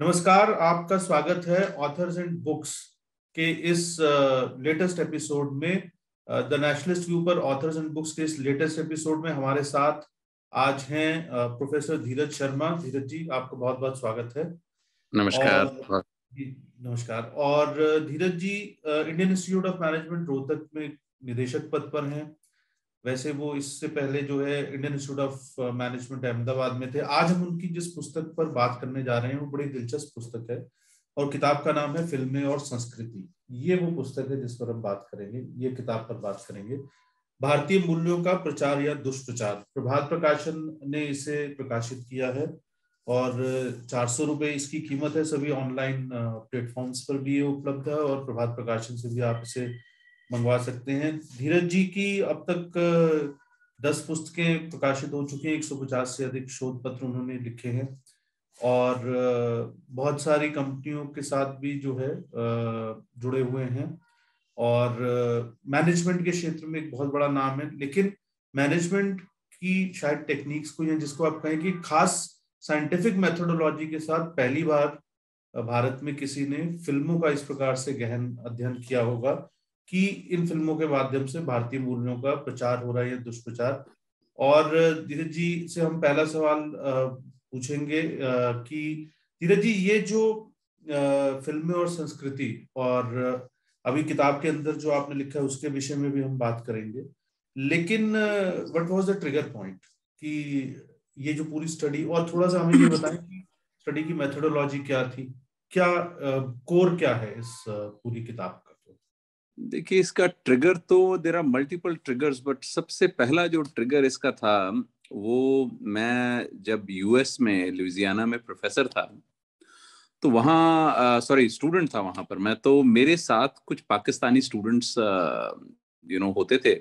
नमस्कार, आपका स्वागत है ऑथर्स एंड बुक्स के इस लेटेस्ट एपिसोड में। द नेशनलिस्ट व्यू पर ऑथर्स एंड बुक्स के इस लेटेस्ट एपिसोड में हमारे साथ आज हैं प्रोफेसर धीरज शर्मा। धीरज जी, आपका बहुत बहुत स्वागत है। नमस्कार। नमस्कार। और Dheeraj ji Indian Institute of Management Rohtak में निदेशक पद पर हैं। वैसे वो इससे पहले जो है Indian Institute of Management Ahmedabad में थे। आज हम उनकी जिस पुस्तक पर बात करने जा रहे हैं वो बड़ी दिलचस्प पुस्तक है और किताब का नाम है फिल्में और संस्कृति। ये वो पुस्तक है जिस पर हम बात करेंगे, ये किताब पर बात करेंगे। भारतीय मूल्यों का प्रचार या दुष्प्रचार, प्रभात प्रकाशन ने इसे प्रकाशित किया है और 400 रुपये इसकी कीमत है। सभी ऑनलाइन प्लेटफॉर्म्स पर भी ये उपलब्ध है और प्रभात प्रकाशन से भी आप इसे मंगवा सकते हैं। धीरज जी की अब तक 10 पुस्तकें प्रकाशित हो चुकी हैं, 150 से अधिक शोध पत्र उन्होंने लिखे हैं और बहुत सारी कंपनियों के साथ भी जो है जुड़े हुए हैं और मैनेजमेंट के क्षेत्र में एक बहुत बड़ा नाम है। लेकिन मैनेजमेंट की शायद टेक्निक्स को या जिसको आप कहें कि खास साइंटिफिक मेथोडोलॉजी के साथ पहली बार भारत में किसी ने फिल्मों का इस प्रकार से गहन अध्ययन किया होगा कि इन फिल्मों के माध्यम से भारतीय मूल्यों का प्रचार हो रहा है या दुष्प्रचार। और धीरज जी से हम पहला सवाल पूछेंगे कि धीरज जी, ये जो फिल्में और संस्कृति और अभी किताब के अंदर जो आपने लिखा है उसके विषय में भी हम बात करेंगे, लेकिन what was the trigger point कि ये जो पूरी स्टडी, और थोड़ा सा हमें ये बताएं कि स्टडी की मेथोडोलॉजी क्या थी, क्या कोर क्या है इस पूरी किताब का। देखिए, इसका ट्रिगर तो there are multiple triggers, but सबसे पहला जो ट्रिगर इसका था वो मैं जब यूएस में लुइजियाना में प्रोफेसर था तो वहाँ स्टूडेंट था वहाँ पर मैं, तो मेरे साथ कुछ पाकिस्तानी स्टूडेंट्स होते थे।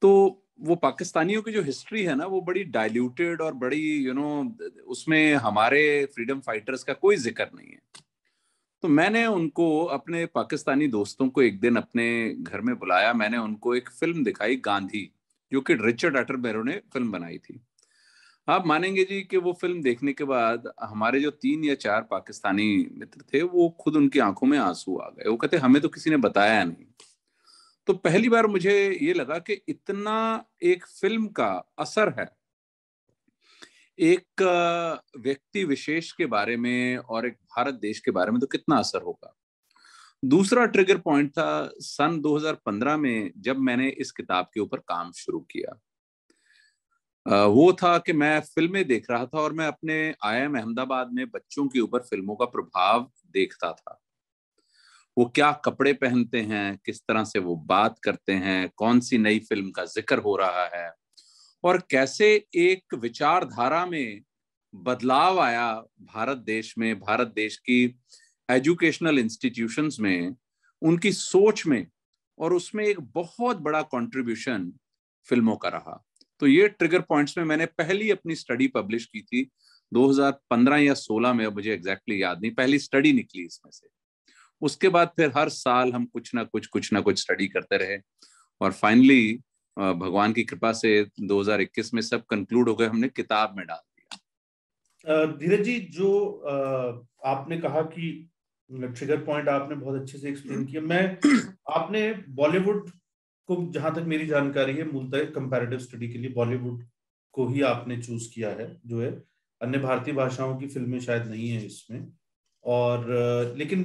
तो वो पाकिस्तानियों की जो हिस्ट्री है ना वो बड़ी डाइल्यूटेड और बड़ी उसमें हमारे फ्रीडम फाइटर्स का कोई जिक्र नहीं है। तो मैंने उनको, अपने पाकिस्तानी दोस्तों को एक दिन अपने घर में बुलाया, मैंने उनको एक फिल्म दिखाई गांधी, जो कि रिचर्ड अटरबेरो ने फिल्म बनाई थी। आप मानेंगे जी कि वो फिल्म देखने के बाद हमारे जो 3 या 4 पाकिस्तानी मित्र थे वो खुद उनकी आंखों में आंसू आ गए। वो कहते हमें तो किसी ने बताया नहीं। तो पहली बार मुझे ये लगा कि इतना एक फिल्म का असर है एक व्यक्ति विशेष के बारे में और एक भारत देश के बारे में, तो कितना असर होगा। दूसरा ट्रिगर पॉइंट था सन 2015 में जब मैंने इस किताब के ऊपर काम शुरू किया। वो था कि मैं फिल्में देख रहा था और मैं अपने IIM अहमदाबाद में बच्चों के ऊपर फिल्मों का प्रभाव देखता था। वो क्या कपड़े पहनते हैं, किस तरह से वो बात करते हैं, कौन सी नई फिल्म का जिक्र हो रहा है और कैसे एक विचारधारा में बदलाव आया भारत देश में, भारत देश की एजुकेशनल इंस्टीट्यूशंस में, उनकी सोच में, और उसमें एक बहुत बड़ा कंट्रीब्यूशन फिल्मों का रहा। तो ये ट्रिगर पॉइंट्स में मैंने पहली अपनी स्टडी पब्लिश की थी 2015 या 16 में, मुझे एग्जैक्टली याद नहीं, पहली स्टडी निकली इसमें से। उसके बाद फिर हर साल हम कुछ ना कुछ स्टडी करते रहे और फाइनली भगवान की कृपा से 2021 में सब कंक्लूड हो गए, हमने किताब में डाल दिया। धीरज जी, जो आपने कहा कि ट्रिगर पॉइंट आपने बहुत अच्छे से एक्सप्लेन किया। आपने बॉलीवुड को, जहां तक मेरी जानकारी है, मूलतः कंपैरेटिव स्टडी के लिए बॉलीवुड को ही आपने चूज किया है, जो है अन्य भारतीय भाषाओं की फिल्में शायद नहीं है इसमें, और लेकिन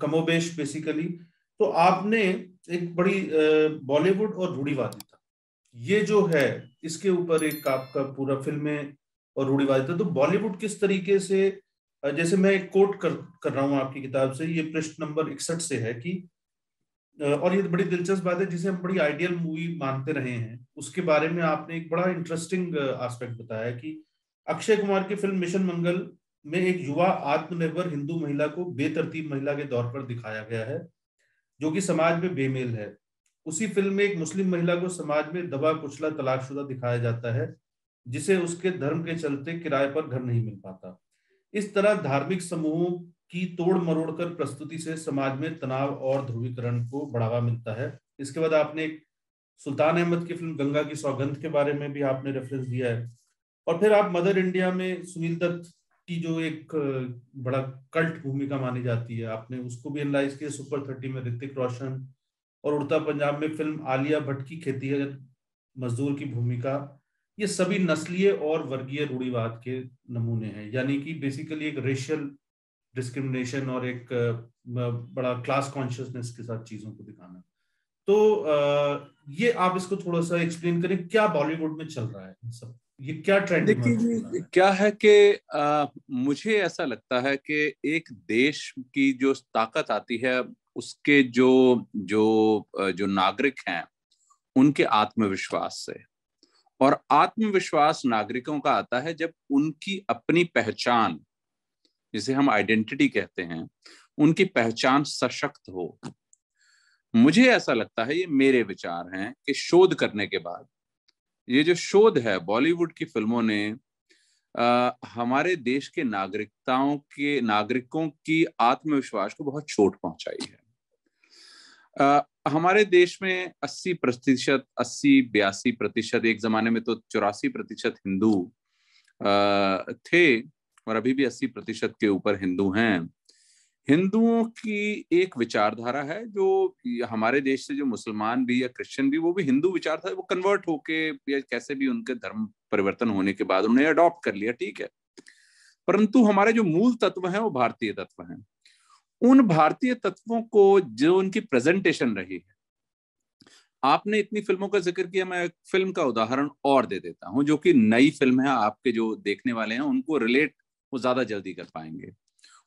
कमोबेश बेसिकली। तो आपने एक बड़ी बॉलीवुड और रूढ़िवादिता, ये जो है इसके ऊपर एक आपका पूरा फिल्में और रूढ़िवादिता। तो बॉलीवुड किस तरीके से, जैसे मैं कोट कर रहा हूँ आपकी किताब से, ये पृष्ठ नंबर 61 से है कि, और ये बड़ी दिलचस्प बात है जिसे हम बड़ी आइडियल मूवी मानते रहे हैं, उसके बारे में आपने एक बड़ा इंटरेस्टिंग एस्पेक्ट बताया कि अक्षय कुमार की फिल्म मिशन मंगल में एक युवा आत्मनिर्भर हिंदू महिला को बेतरतीब महिला के तौर पर दिखाया गया है जो कि समाज में बेमेल है। उसी फिल्म में एक मुस्लिम महिला को समाज में दबा कुचला तलाकशुदा दिखाया जाता है जिसे उसके धर्म के चलते किराए पर घर नहीं मिल पाता। इस तरह धार्मिक समूहों की तोड़ मरोड़ कर प्रस्तुति से समाज में तनाव और ध्रुवीकरण को बढ़ावा मिलता है। इसके बाद आपने एक सुल्तान अहमद की फिल्म गंगा की सौगंध के बारे में भी आपने रेफरेंस दिया है, और फिर आप मदर इंडिया में सुनील दत्त की जो एक बड़ा कल्ट भूमिका मानी जाती है, आपने उसको भी एनालाइज किया। सुपर 30 में ऋतिक रोशन और उड़ता पंजाब में फिल्म आलिया भट्ट की खेतीहर मजदूर की भूमिका, ये सभी नस्लीय और वर्गीय रूढ़िवाद के नमूने हैं। यानी कि बेसिकली एक रेशियल डिस्क्रिमिनेशन और एक बड़ा क्लास कॉन्शियसनेस के साथ चीजों को दिखाना। तो ये आप इसको थोड़ा सा एक्सप्लेन करें, क्या बॉलीवुड में चल रहा है सब, ये क्या ट्रेंड? देखिए क्या है कि मुझे ऐसा लगता है कि एक देश की जो ताकत आती है उसके जो जो जो नागरिक हैं उनके आत्मविश्वास से, और आत्मविश्वास नागरिकों का आता है जब उनकी अपनी पहचान, जिसे हम आइडेंटिटी कहते हैं, उनकी पहचान सशक्त हो। मुझे ऐसा लगता है, ये मेरे विचार हैं, कि शोध करने के बाद ये जो शोध है बॉलीवुड की फिल्मों ने हमारे देश के नागरिकों की आत्मविश्वास को बहुत चोट पहुंचाई है। हमारे देश में 82%, एक जमाने में तो 84% हिंदू थे और अभी भी 80% के ऊपर हिंदू हैं। हिंदुओं की एक विचारधारा है जो हमारे देश से, जो मुसलमान भी या क्रिश्चियन भी, वो भी हिंदू विचारधारा, वो कन्वर्ट होके या कैसे भी उनके धर्म परिवर्तन होने के बाद उन्हें अडॉप्ट कर लिया, ठीक है। परंतु हमारे जो मूल तत्व हैं वो भारतीय तत्व हैं। उन भारतीय तत्वों को जो उनकी प्रेजेंटेशन रही है, आपने इतनी फिल्मों का जिक्र किया, मैं एक फिल्म का उदाहरण और दे देता हूँ जो कि नई फिल्म है, आपके जो देखने वाले हैं उनको रिलेट वो ज्यादा जल्दी कर पाएंगे,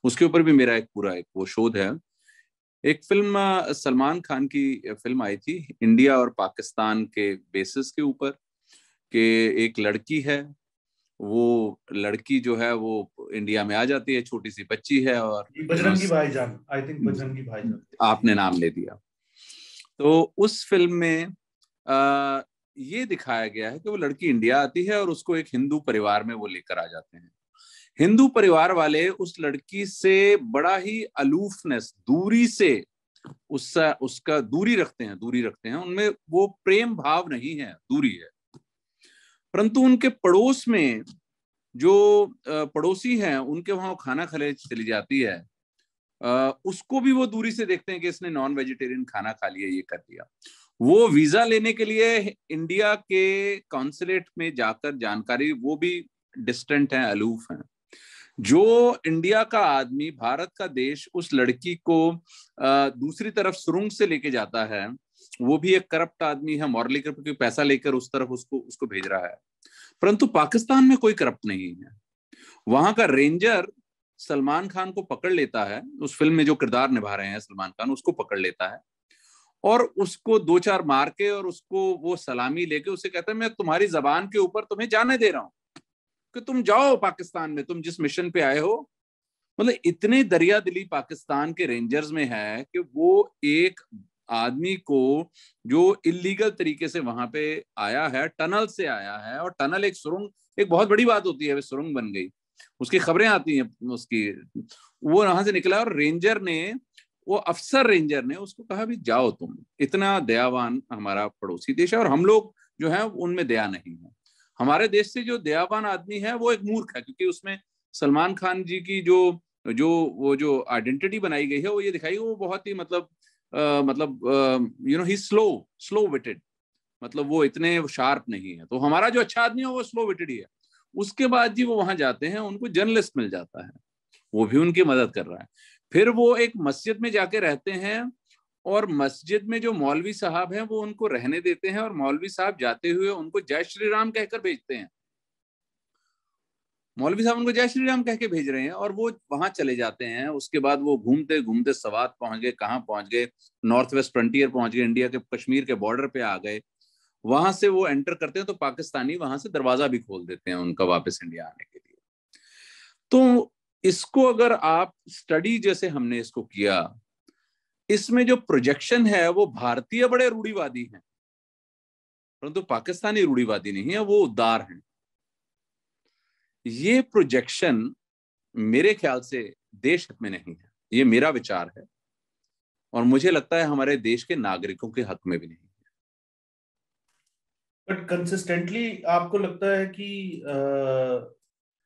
उसके ऊपर भी मेरा एक पूरा वो शोध है। एक फिल्म सलमान खान की फिल्म आई थी इंडिया और पाकिस्तान के बेसिस के ऊपर, कि एक लड़की है, वो लड़की जो है वो इंडिया में आ जाती है, छोटी सी बच्ची है, और बजरंगी भाईजान, आई थिंक बजरंगी भाईजान आपने नाम ले दिया। तो उस फिल्म में ये दिखाया गया है कि वो लड़की इंडिया आती है और उसको एक हिंदू परिवार में वो लेकर आ जाते हैं। हिंदू परिवार वाले उस लड़की से बड़ा ही अलूफनेस, दूरी से उसका दूरी रखते हैं, उनमें वो प्रेम भाव नहीं है, दूरी है। परंतु उनके पड़ोस में जो पड़ोसी हैं उनके वहां खाना खाने चली जाती है, उसको भी वो दूरी से देखते हैं कि इसने नॉन वेजिटेरियन खाना खा लिया, ये कर दिया। वो वीजा लेने के लिए इंडिया के कॉन्सुलेट में जाकर जानकारी, वो भी डिस्टेंट हैं, अलूफ हैं। जो इंडिया का आदमी, भारत का देश उस लड़की को दूसरी तरफ सुरुंग से लेके जाता है, वो भी एक करप्ट आदमी है, मॉरली करप्ट, क्योंकि पैसा लेकर उस तरफ उसको भेज रहा है। परंतु पाकिस्तान में कोई करप्ट नहीं है, वहां का रेंजर सलमान खान को पकड़ लेता है, उस फिल्म में जो किरदार निभा रहे हैं सलमान खान, उसको पकड़ लेता है और उसको 2-4 मार के और उसको वो सलामी लेके उसे कहता है, मैं तुम्हारी जबान के ऊपर तुम्हें जाने दे रहा हूँ कि तुम जाओ पाकिस्तान में, तुम जिस मिशन पे आए हो। मतलब इतने दरिया दिली पाकिस्तान के रेंजर्स में है कि वो एक आदमी को जो इलीगल तरीके से वहां पे आया है, टनल से आया है, और टनल एक सुरंग, एक बहुत बड़ी बात होती है, वे सुरंग बन गई, उसकी खबरें आती हैं उसकी, वो वहां से निकला और रेंजर ने, वो अफसर रेंजर ने उसको कहा भी जाओ तुम, इतना दयावान हमारा पड़ोसी देश है और हम लोग जो है उनमें दया नहीं है। हमारे देश से जो दयावान आदमी है वो एक मूर्ख है, क्योंकि उसमें सलमान खान जी की जो आइडेंटिटी बनाई गई है वो ये दिखाई, वो बहुत ही मतलब you know he slow witted, मतलब वो इतने शार्प नहीं है। तो हमारा जो अच्छा आदमी है वो स्लो विटेड ही है। उसके बाद जी वो वहां जाते हैं, उनको जर्नलिस्ट मिल जाता है, वो भी उनकी मदद कर रहा है। फिर वो एक मस्जिद में जाके रहते हैं और मस्जिद में जो मौलवी साहब हैं वो उनको रहने देते हैं और मौलवी साहब जाते हुए उनको जय श्री राम कहकर भेजते हैं। मौलवी साहब उनको जय श्री राम कह के भेज रहे हैं और वो वहां चले जाते हैं। उसके बाद वो घूमते घूमते सवात पहुंच गए, कहाँ पहुंच गए, नॉर्थ वेस्ट फ्रंटियर पहुंच गए, इंडिया के कश्मीर के बॉर्डर पे आ गए। वहां से वो एंटर करते हैं तो पाकिस्तानी वहां से दरवाजा भी खोल देते हैं उनका वापस इंडिया आने के लिए। तो इसको अगर आप स्टडी जैसे हमने इसको किया, इसमें जो प्रोजेक्शन है वो भारतीय बड़े रूढ़िवादी हैं, परंतु पाकिस्तानी रूढ़िवादी नहीं है, वो उदार हैं। ये प्रोजेक्शन मेरे ख्याल से देश हित में नहीं है, ये मेरा विचार है, और मुझे लगता है हमारे देश के नागरिकों के हक में भी नहीं है। बट कंसिस्टेंटली आपको लगता है कि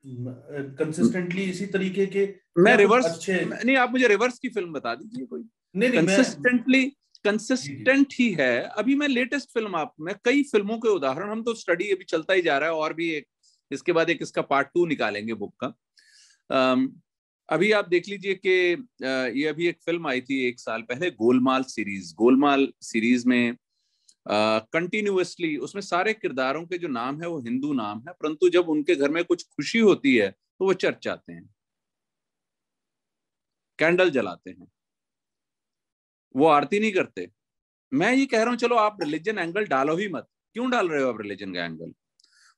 कंसिस्टेंटली इसी तरीके के मैं रिवर्स अच्छे नहीं, आप मुझे रिवर्स की फिल्म बता दीजिए कोई। नहीं कंसिस्टेंटली कंसिस्टेंट ही है। अभी मैं लेटेस्ट फिल्म आप में कई फिल्मों के उदाहरण, हम तो स्टडी अभी चलता ही जा रहा है और भी एक इसके बाद एक इसका पार्ट 2 निकालेंगे बुक का। अभी आप देख लीजिए कि ये अभी एक फिल्म आई थी 1 साल पहले, गोलमाल सीरीज। गोलमाल सीरीज में कंटिन्यूअसली उसमें सारे किरदारों के जो नाम है वो हिंदू नाम है, परंतु जब उनके घर में कुछ खुशी होती है तो वो चर्च आते हैं, कैंडल जलाते हैं, वो आरती नहीं करते। मैं ये कह रहा हूं चलो आप रिलीजन एंगल डालो ही मत, क्यों डाल रहे हो आप रिलीजन का एंगल?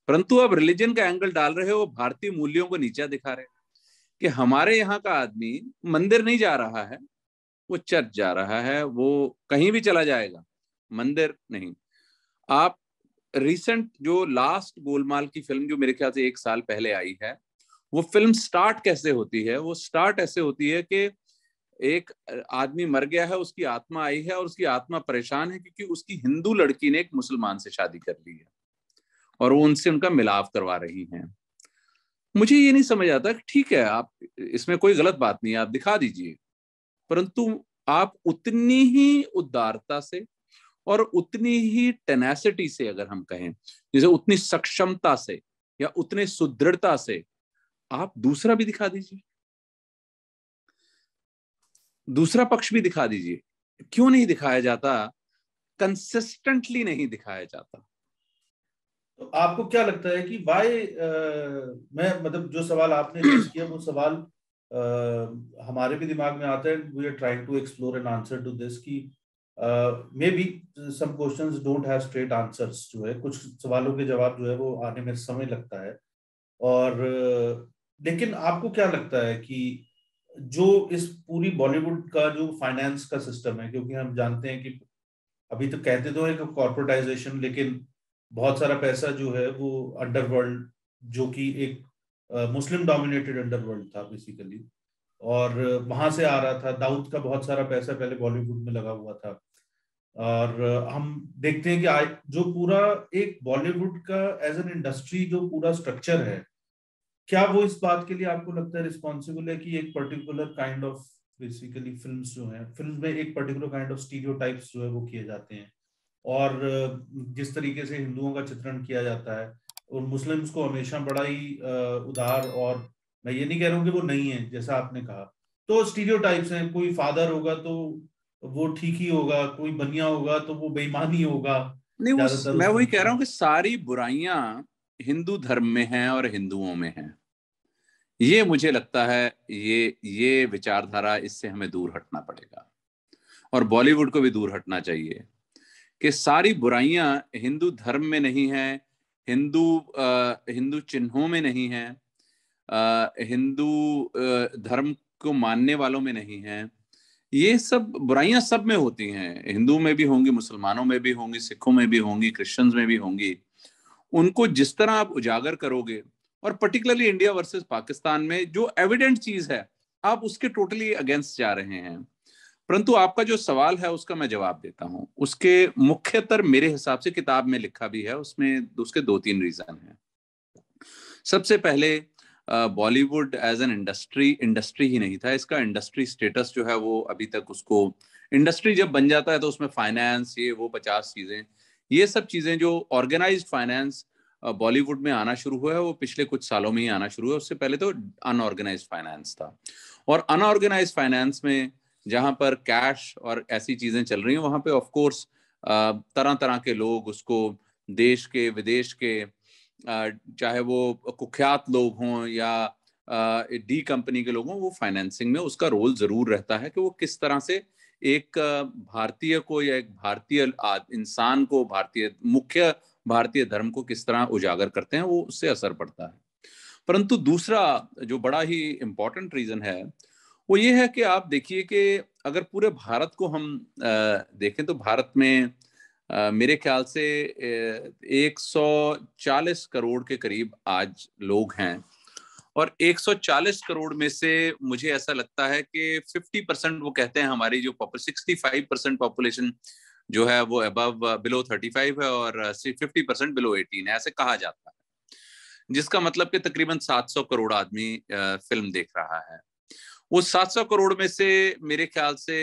परंतु आप रिलीजन का एंगल डाल रहे हो, भारतीय मूल्यों को नीचा दिखा रहे हैं कि हमारे यहाँ का आदमी मंदिर नहीं जा रहा है, वो चर्च जा रहा है, वो कहीं भी चला जाएगा, मंदिर नहीं। आप रिसेंट जो लास्ट गोलमाल की फिल्म जो मेरे ख्याल से 1 साल पहले आई है, वो फिल्म स्टार्ट कैसे होती है? वो स्टार्ट ऐसे होती है कि एक आदमी मर गया है, उसकी आत्मा आई है और उसकी आत्मा परेशान है क्योंकि उसकी हिंदू लड़की ने एक मुसलमान से शादी कर ली है और वो उनसे उनका मिलाप करवा रही हैं। मुझे ये नहीं समझ आता। ठीक है, आप इसमें कोई गलत बात नहीं है, आप दिखा दीजिए, परंतु आप उतनी ही उदारता से और उतनी ही टेनेसिटी से, अगर हम कहें जैसे उतनी सक्षमता से या उतने सुदृढ़ता से आप दूसरा भी दिखा दीजिए, दूसरा पक्ष भी दिखा दीजिए। क्यों नहीं दिखाया जाता? कंसिस्टेंटली नहीं दिखाया जाता। तो आपको क्या लगता है कि वाई मैं मतलब जो सवाल आपने रेज किया वो सवाल हमारे भी दिमाग में आता है। We are trying to explore an answer to this कि maybe some questions don't have straight answers. जो है कुछ सवालों के जवाब जो है वो आने में समय लगता है और लेकिन आपको क्या लगता है कि जो इस पूरी बॉलीवुड का जो फाइनेंस का सिस्टम है, क्योंकि हम जानते हैं कि अभी तो कहते तो है कि कॉर्पोरेटाइजेशन, लेकिन बहुत सारा पैसा जो है वो अंडरवर्ल्ड, जो कि एक मुस्लिम डोमिनेटेड अंडरवर्ल्ड था बेसिकली, और वहां से आ रहा था। दाऊद का बहुत सारा पैसा पहले बॉलीवुड में लगा हुआ था और हम देखते हैं कि आज जो पूरा एक बॉलीवुड का एज एन इंडस्ट्री जो पूरा स्ट्रक्चर है, क्या वो इस बात के लिए आपको लगता है रिस्पॉन्सिबल है कि एक particular kind of basically films जो हैं, फिल्म में एक पर्टिकुलर काइंड ऑफ स्टीरियोटाइप्स जो है वो किए जाते हैं और जिस तरीके से हिंदुओं का चित्रण किया जाता है और मुस्लिम्स को हमेशा बड़ा ही उदार, और मैं ये नहीं कह रहा हूँ कि वो नहीं है, जैसा आपने कहा तो स्टीरियोटाइप्स हैं। कोई फादर होगा तो वो ठीक ही होगा, कोई बनिया होगा तो वो बेईमानी होगा। नहीं, मैं वही कह रहा हूँ कि सारी बुराइयां हिंदू धर्म में हैं और हिंदुओं में हैं। ये मुझे लगता है ये विचारधारा, इससे हमें दूर हटना पड़ेगा और बॉलीवुड को भी दूर हटना चाहिए कि सारी बुराइयां हिंदू धर्म में नहीं है, हिंदू चिन्हों में नहीं है, हिंदू धर्म को मानने वालों में नहीं है। ये सब बुराइयां सब में होती हैं, हिंदू में भी होंगी, मुसलमानों में भी होंगी, सिखों में भी होंगी, क्रिश्चियंस में भी होंगी। उनको जिस तरह आप उजागर करोगे, और पर्टिकुलरली इंडिया वर्सेस पाकिस्तान में जो एविडेंट चीज है, आप उसके टोटली अगेंस्ट जा रहे हैं। परंतु आपका जो सवाल है उसका मैं जवाब देता हूँ। उसके मुख्यतर मेरे हिसाब से किताब में लिखा भी है, उसमें उसके 2-3 रीजन है। सबसे पहले बॉलीवुड एज एन इंडस्ट्री ही नहीं था। इसका इंडस्ट्री स्टेटस जो है वो अभी तक, उसको इंडस्ट्री जब बन जाता है तो उसमें फाइनेंस, ये वो 50 चीज़ें, ये सब चीज़ें जो ऑर्गेनाइज्ड फाइनेंस बॉलीवुड में आना शुरू हुआ है वो पिछले कुछ सालों में ही आना शुरू हुआ। उससे पहले तो अनऑर्गेनाइज्ड फाइनेंस था, और अनऑर्गेनाइज्ड फाइनेंस में जहाँ पर कैश और ऐसी चीज़ें चल रही हैं वहाँ पर ऑफकोर्स तरह तरह के लोग उसको देश के विदेश के चाहे वो कुख्यात लोग हों या डी कंपनी के लोग हों, वो फाइनेंसिंग में उसका रोल जरूर रहता है कि वो किस तरह से एक भारतीय को या एक भारतीय इंसान को, भारतीय मुख्य भारतीय धर्म को किस तरह उजागर करते हैं, वो उससे असर पड़ता है। परंतु दूसरा जो बड़ा ही इम्पोर्टेंट रीज़न है वो ये है कि आप देखिए कि अगर पूरे भारत को हम देखें तो भारत में मेरे ख्याल से 140 करोड़ के करीब आज लोग हैं, और 140 करोड़ में से मुझे ऐसा लगता है कि 50% वो कहते हैं हमारी जो 65% पॉपुलेशन जो है वो अबव बिलो 35 है और 50% बिलो 18 है, ऐसे कहा जाता है। जिसका मतलब कि तकरीबन 700 करोड़ आदमी फिल्म देख रहा है। उस 700 करोड़ में से मेरे ख्याल से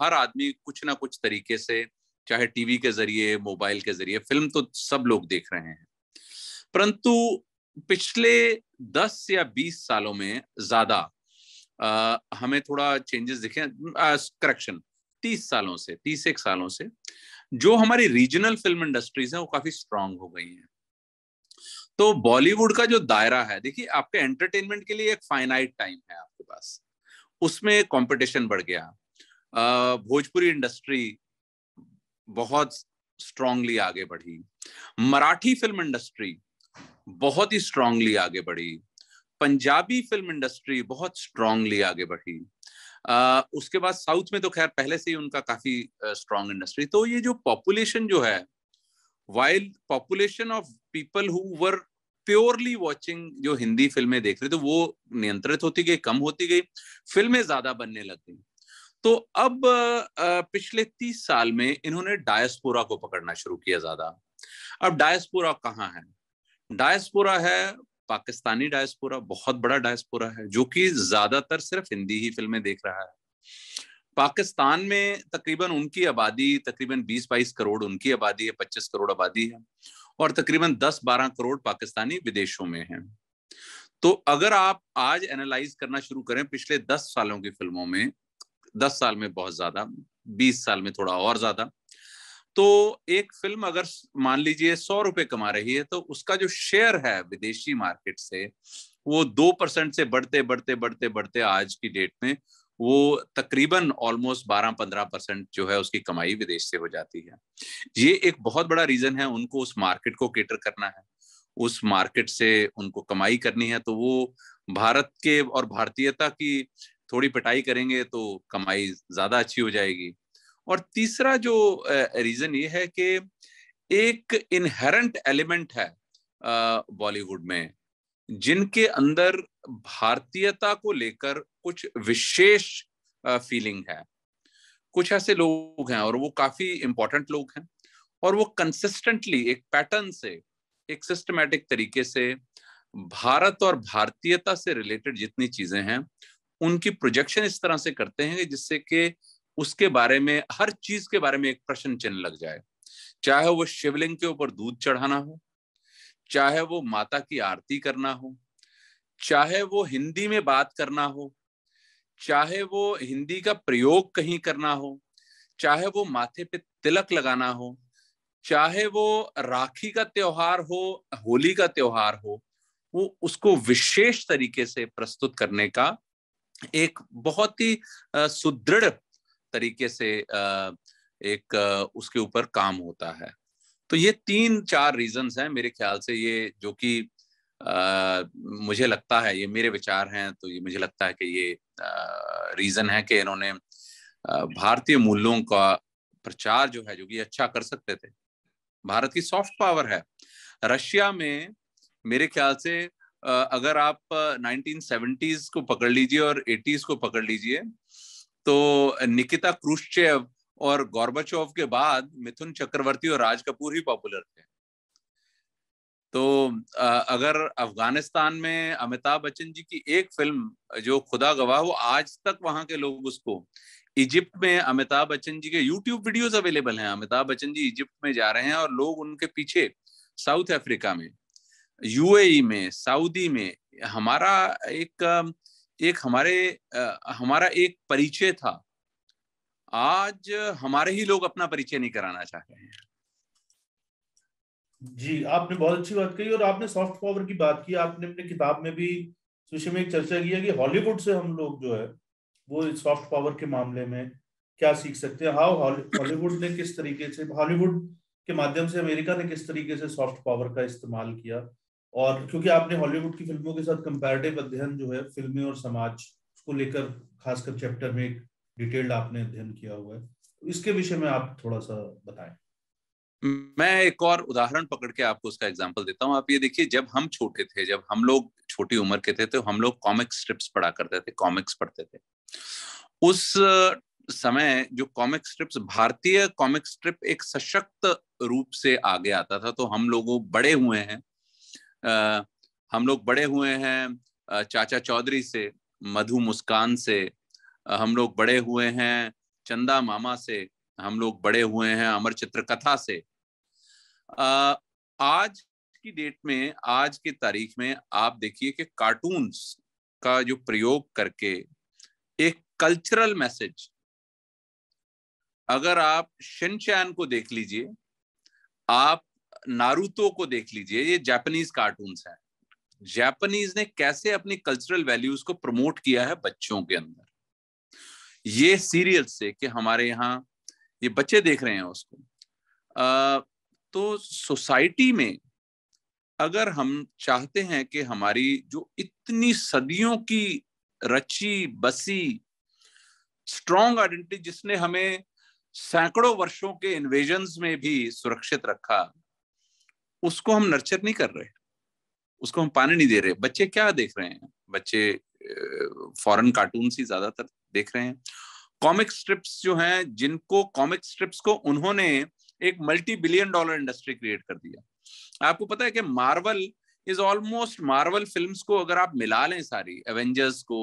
हर आदमी कुछ ना कुछ तरीके से, चाहे टीवी के जरिए, मोबाइल के जरिए, फिल्म तो सब लोग देख रहे हैं, परंतु पिछले 10 या 20 सालों में ज्यादा हमें थोड़ा चेंजेस दिखे। करेक्शन, 31 सालों से जो हमारी रीजनल फिल्म इंडस्ट्रीज हैं वो काफी स्ट्रांग हो गई हैं। तो बॉलीवुड का जो दायरा है, देखिए आपके एंटरटेनमेंट के लिए एक फाइनाइट टाइम है आपके पास, उसमें कंपटीशन बढ़ गया। भोजपुरी इंडस्ट्री बहुत स्ट्रांगली आगे बढ़ी, मराठी फिल्म इंडस्ट्री बहुत ही स्ट्रांगली आगे बढ़ी, पंजाबी फिल्म इंडस्ट्री बहुत स्ट्रांगली आगे बढ़ी, उसके बाद साउथ में तो खैर पहले से ही उनका काफी स्ट्रांग इंडस्ट्री। तो ये जो पॉपुलेशन जो है, wild population of people who were purely watching, जो हिंदी फिल्में देख रहे थे, वो नियंत्रित होती गई, कम होती गई, फिल्में ज्यादा बनने लग गई। तो अब पिछले 30 साल में इन्होंने डायस्पोरा को पकड़ना शुरू किया ज्यादा। अब डायस्पोरा कहाँ है? डायस्पोरा है पाकिस्तानी डायस्पोरा, बहुत बड़ा डायस्पोरा है, जो कि ज्यादातर सिर्फ हिंदी ही फिल्में देख रहा है। पाकिस्तान में तकरीबन उनकी आबादी तकरीबन 20-22 करोड़ उनकी आबादी है, 25 करोड़ आबादी है, और तकरीबन 10-12 करोड़ पाकिस्तानी विदेशों में हैं। तो अगर आप आज एनालाइज करना शुरू करें पिछले 10 सालों की फिल्मों में, 10 साल में बहुत ज्यादा, 20 साल में थोड़ा और ज्यादा, तो एक फिल्म अगर मान लीजिए 100 रुपए कमा रही है, तो उसका जो शेयर है विदेशी मार्केट से वो 2% से बढ़ते बढ़ते बढ़ते बढ़ते आज की डेट में वो तकरीबन ऑलमोस्ट 12-15% जो है उसकी कमाई विदेश से हो जाती है। ये एक बहुत बड़ा रीजन है, उनको उस मार्केट को कैटर करना है, उस मार्केट से उनको कमाई करनी है। तो वो भारत के और भारतीयता की थोड़ी पिटाई करेंगे तो कमाई ज्यादा अच्छी हो जाएगी। और तीसरा जो रीजन ये है कि एक इनहेरेंट एलिमेंट है बॉलीवुड में, जिनके अंदर भारतीयता को लेकर कुछ विशेष फीलिंग है। कुछ ऐसे लोग हैं और वो काफी इम्पोर्टेंट लोग हैं, और वो कंसिस्टेंटली एक पैटर्न से, एक सिस्टमैटिक तरीके से भारत और भारतीयता से रिलेटेड जितनी चीजें हैं उनकी प्रोजेक्शन इस तरह से करते हैं जिससे कि उसके बारे में, हर चीज के बारे में एक प्रश्न चिन्ह लग जाए। चाहे वो शिवलिंग के ऊपर दूध चढ़ाना हो, चाहे वो माता की आरती करना हो, चाहे वो हिंदी में बात करना हो, चाहे वो हिंदी का प्रयोग कहीं करना हो, चाहे वो माथे पे तिलक लगाना हो, चाहे वो राखी का त्योहार हो, होली का त्योहार हो, वो उसको विशेष तरीके से प्रस्तुत करने का एक बहुत ही सुदृढ़ तरीके से एक उसके ऊपर काम होता है। तो ये 3-4 रीजंस हैं मेरे ख्याल से, ये जो कि मुझे लगता है, ये मेरे विचार हैं, तो ये मुझे लगता है कि ये रीजन है कि इन्होंने भारतीय मूल्यों का प्रचार जो है, जो कि अच्छा कर सकते थे। भारत की सॉफ्ट पावर है। रशिया में मेरे ख्याल से अगर आप 1970s को पकड़ लीजिए और 80s को पकड़ लीजिए, तो निकिता क्रुश्चेव और गोर्बाचोव के बाद मिथुन चक्रवर्ती और राज कपूर ही पॉपुलर थे। तो अगर अफगानिस्तान में अमिताभ बच्चन जी की एक फिल्म जो खुदा गवाह, वो आज तक वहां के लोग उसको, इजिप्ट में अमिताभ बच्चन जी के यूट्यूब वीडियोस अवेलेबल हैं, अमिताभ बच्चन जी इजिप्ट में जा रहे हैं और लोग उनके पीछे, साउथ अफ्रीका में, यूएई में, सऊदी में। हमारा हमारा एक परिचय था, आज हमारे ही लोग अपना परिचय नहीं कराना चाह रहे हैं। जी, आपने बहुत अच्छी बात कही। और आपने सॉफ्ट पावर की बात की, आपने अपने किताब में भी इस विषय में एक चर्चा की है कि हॉलीवुड से हम लोग जो है वो सॉफ्ट पावर के मामले में क्या सीख सकते हैं। हाउ हॉलीवुड ने किस तरीके से, हॉलीवुड के माध्यम से अमेरिका ने किस तरीके से सॉफ्ट पावर का इस्तेमाल किया। और क्योंकि आपने हॉलीवुड की फिल्मों के साथ कंपैरेटिव अध्ययन जो है फिल्में और समाज को लेकर खासकर चैप्टर में एक डिटेल्ड आपने अध्ययन किया हुआ है, तो इसके विषय में आप थोड़ा सा बताएं। मैं एक और उदाहरण पकड़ के आपको उसका एग्जांपल देता हूं। आप ये देखिए, जब हम छोटे थे, जब हम लोग छोटी उम्र के थे, तो हम लोग कॉमिक स्ट्रिप्स पढ़ा करते थे, कॉमिक्स पढ़ते थे। उस समय जो कॉमिक स्ट्रिप्स, भारतीय कॉमिक स्ट्रिप एक सशक्त रूप से आगे आता था, तो हम लोग बड़े हुए हैं हम लोग बड़े हुए हैं चाचा चौधरी से, मधु मुस्कान से, हम लोग बड़े हुए हैं चंदा मामा से, हम लोग बड़े हुए हैं अमर चित्रकथा से। आज की डेट में, आज की तारीख में आप देखिए कि कार्टून्स का जो प्रयोग करके एक कल्चरल मैसेज, अगर आप शिनचैन को देख लीजिए, आप नारुतो को देख लीजिए, ये जापानीज कार्टून्स हैं। जापानीज ने कैसे अपनी कल्चरल वैल्यूज को प्रमोट किया है बच्चों के अंदर, ये सीरियल से कि हमारे यहाँ ये बच्चे देख रहे हैं उसको। तो सोसाइटी में अगर हम चाहते हैं कि हमारी जो इतनी सदियों की रची बसी स्ट्रॉन्ग आइडेंटिटी, जिसने हमें सैकड़ों वर्षों के इन्वेजन्स में भी सुरक्षित रखा, उसको हम नर्चर नहीं कर रहे, उसको हम पानी नहीं दे रहे। बच्चे क्या देख रहे हैं? बच्चे फॉरेन कार्टून्स ही ज्यादातर देख रहे हैं। कॉमिक स्ट्रिप्स जो हैं, जिनको कॉमिक स्ट्रिप्स को उन्होंने एक multi-billion-dollar इंडस्ट्री क्रिएट कर दिया। आपको पता है कि Marvel is almost, Marvel films को अगर आप मिला लें सारी, एवेंजर्स को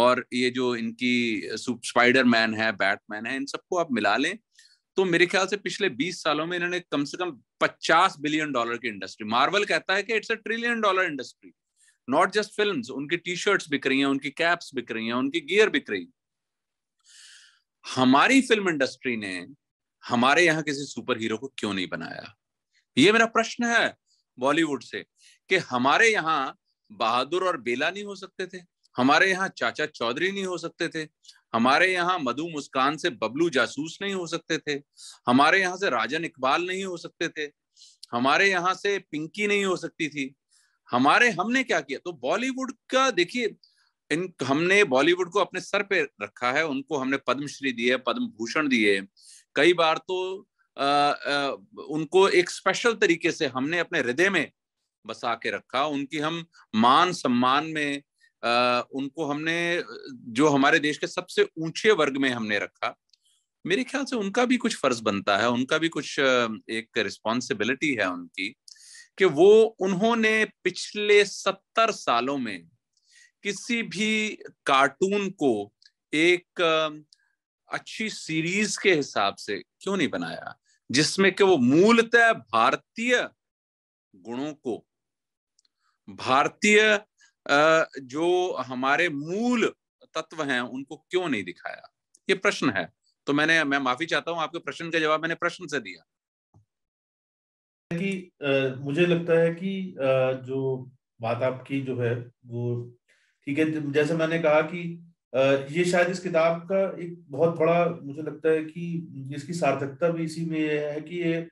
और ये जो इनकी स्पाइडरमैन है, बैटमैन है, इन सबको आप मिला लें तो मेरे ख्याल से पिछले 20 सालों में इन्होंने कम से कम $50 बिलियन की इंडस्ट्री, मार्वल कहता है कि it's a $1 trillion industry. Not just films, उनकी टी शर्ट्स बिक रही हैं, उनकी कैप्स बिक रही हैं, उनकी गियर बिक रही है। हमारी फिल्म इंडस्ट्री ने हमारे यहाँ किसी सुपर हीरो को क्यों नहीं बनाया? ये मेरा प्रश्न है बॉलीवुड से कि हमारे यहाँ बहादुर और बेला नहीं हो सकते थे, हमारे यहाँ चाचा चौधरी नहीं हो सकते थे, हमारे यहाँ मधु मुस्कान से बबलू जासूस नहीं हो सकते थे, हमारे यहाँ से राजन इकबाल नहीं हो सकते थे, हमारे यहाँ से पिंकी नहीं हो सकती थी। हमने क्या किया? तो बॉलीवुड का देखिए, हमने बॉलीवुड को अपने सर पे रखा है, उनको हमने पद्मश्री दिए, पद्म भूषण दिए, कई बार तो उनको एक स्पेशल तरीके से हमने अपने हृदय में बसा के रखा। उनकी हम मान सम्मान में उनको हमने, जो हमारे देश के सबसे ऊंचे वर्ग में हमने रखा। मेरे ख्याल से उनका भी कुछ फर्ज बनता है, उनका भी कुछ एक रिस्पॉन्सिबिलिटी है उनकी, कि वो, उन्होंने पिछले 70 सालों में किसी भी कार्टून को एक अच्छी सीरीज के हिसाब से क्यों नहीं बनाया, जिसमें कि वो मूलतः भारतीय गुणों को, भारतीय जो हमारे मूल तत्व हैं उनको क्यों नहीं दिखाया? ये प्रश्न है। तो मैं माफी चाहता हूं, आपके प्रश्न का जवाब मैंने प्रश्न से दिया। कि मुझे लगता है कि जो बात आपकी जो है वो ठीक है। जैसे मैंने कहा कि ये शायद इस किताब का एक बहुत बड़ा, मुझे लगता है कि इसकी सार्थकता भी इसी में है कि ये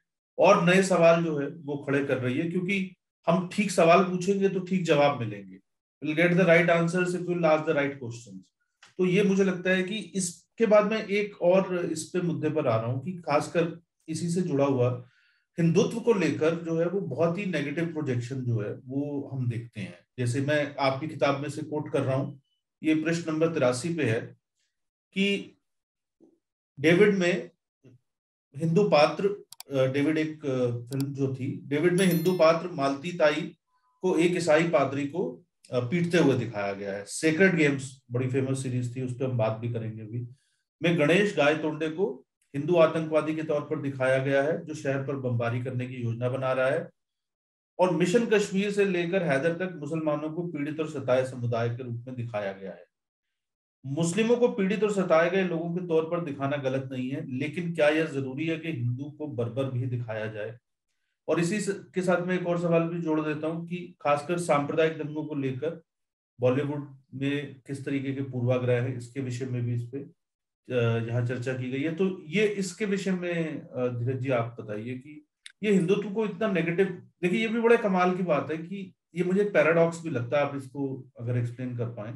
और नए सवाल जो है वो खड़े कर रही है, क्योंकि हम ठीक सवाल पूछेंगे तो ठीक जवाब मिलेंगे। Will get the right answers if you will ask the right questions. तो ये मुझे लगता है कि इसके बाद मैं एक और इस पे मुद्दे पर आ रहा हूँ कि खासकर इसी से जुड़ा हुआ हिंदुत्व को लेकर जो है वो बहुत ही नेगेटिव प्रोजेक्शन जो है वो हम देखते हैं। जैसे मैं आपकी किताब में से कोट कर रहा हूँ, ये पृष्ठ नंबर 83 पे है कि डेविड में हिंदू पात्र, डेविड एक फिल्म जो थी, डेविड में हिंदू पात्र मालती ताई को एक ईसाई पादरी को पीटते हुए दिखाया गया है। सेक्रेड गेम्स बड़ी फेमस सीरीज थी, उस पर हम बात भी करेंगे अभी में। गणेश गायतोंडे को हिंदू आतंकवादी के तौर पर दिखाया गया है जो शहर पर बमबारी करने की योजना बना रहा है। और मिशन कश्मीर से लेकर हैदर तक मुसलमानों को पीड़ित और सताए समुदाय के रूप में दिखाया गया है। मुस्लिमों को पीड़ित और सताए गए लोगों के तौर पर दिखाना गलत नहीं है, लेकिन क्या यह जरूरी है कि हिंदू को बर्बर भी दिखाया जाए? और इसी के साथ मैं एक और सवाल भी जोड़ देता हूँ कि खासकर सांप्रदायिक दंगों को लेकर बॉलीवुड में किस तरीके के पूर्वाग्रह है, इसके विषय में भी इस पे यहाँ चर्चा की गई है। तो ये इसके विषय में धीरज जी आप बताइए कि ये हिंदुत्व को इतना नेगेटिव, देखिए ये भी बड़े कमाल की बात है कि ये मुझे पैराडॉक्स भी लगता है, आप इसको अगर एक्सप्लेन कर पाए,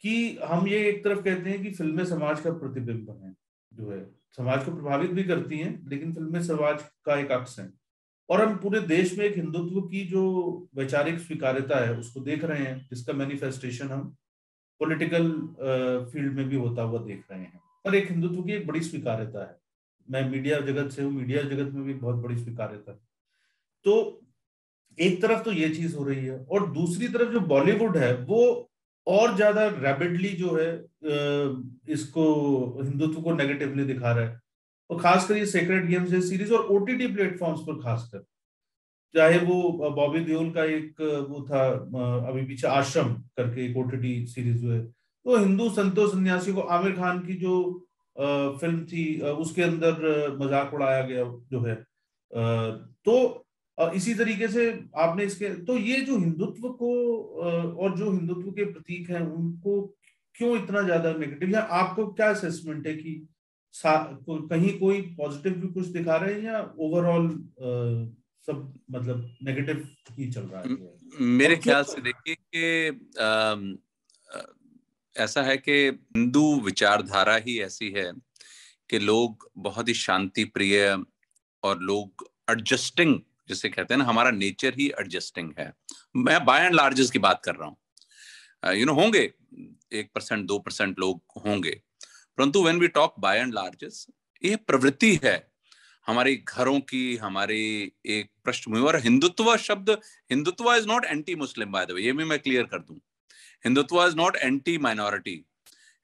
कि हम ये एक तरफ कहते हैं कि फिल्में समाज का प्रतिबिंब है, जो है समाज को प्रभावित भी करती हैं, लेकिन फिल्में समाज का एक अक्ष है, और हम पूरे देश में एक हिंदुत्व की जो वैचारिक स्वीकार्यता है उसको देख रहे हैं, जिसका मैनिफेस्टेशन हम पॉलिटिकल फील्ड में भी होता हुआ देख रहे हैं। पर एक हिंदुत्व की एक बड़ी स्वीकार्यता है, मैं मीडिया जगत से हूँ, मीडिया जगत में भी बहुत बड़ी स्वीकार्यता है। तो एक तरफ तो ये चीज हो रही है और दूसरी तरफ जो बॉलीवुड है वो और ज्यादा रैपिडली जो है इसको हिंदुत्व को नेगेटिवली दिखा रहा है, और खासकर ये सेक्रेड गेम्स है सीरीज और ओटीटी प्लेटफॉर्म्स पर, खासकर चाहे वो बॉबी देओल का एक वो था अभी पीछे आश्रम करके एक ओटीटी सीरीज जो है, तो हिंदू संतों सन्यासी को आमिर खान की जो फिल्म थी उसके अंदर मजाक उड़ाया गया जो है, तो इसी तरीके से आपने इसके, तो ये जो हिंदुत्व को और जो हिंदुत्व के प्रतीक हैं उनको क्यों इतना ज्यादा नेगेटिव, या आपको क्या असेसमेंट है कि कहीं कोई पॉजिटिव भी कुछ दिखा रहे हैं या ओवरऑल सब मतलब नेगेटिव ही चल रहा है? मेरे ख्याल से देखिए कि ऐसा है कि हिंदू विचारधारा ही ऐसी है कि लोग बहुत ही शांति प्रिय और लोग एडजस्टिंग, जिसे कहते हैं ना, हमारा नेचर ही एडजस्टिंग है। मैं बाय एंड लार्जेस की बात कर रहा हूँ, यू नो होंगे 1% 2% लोग होंगे, परंतु when we talk by and large ये प्रवृत्ति है हमारे घरों की, हमारे एक पृष्ठभूमि। और हिंदुत्व शब्द, Hindutva is not anti Muslim by the way, ये भी मैं क्लियर कर दूं, Hindutva is not anti minority.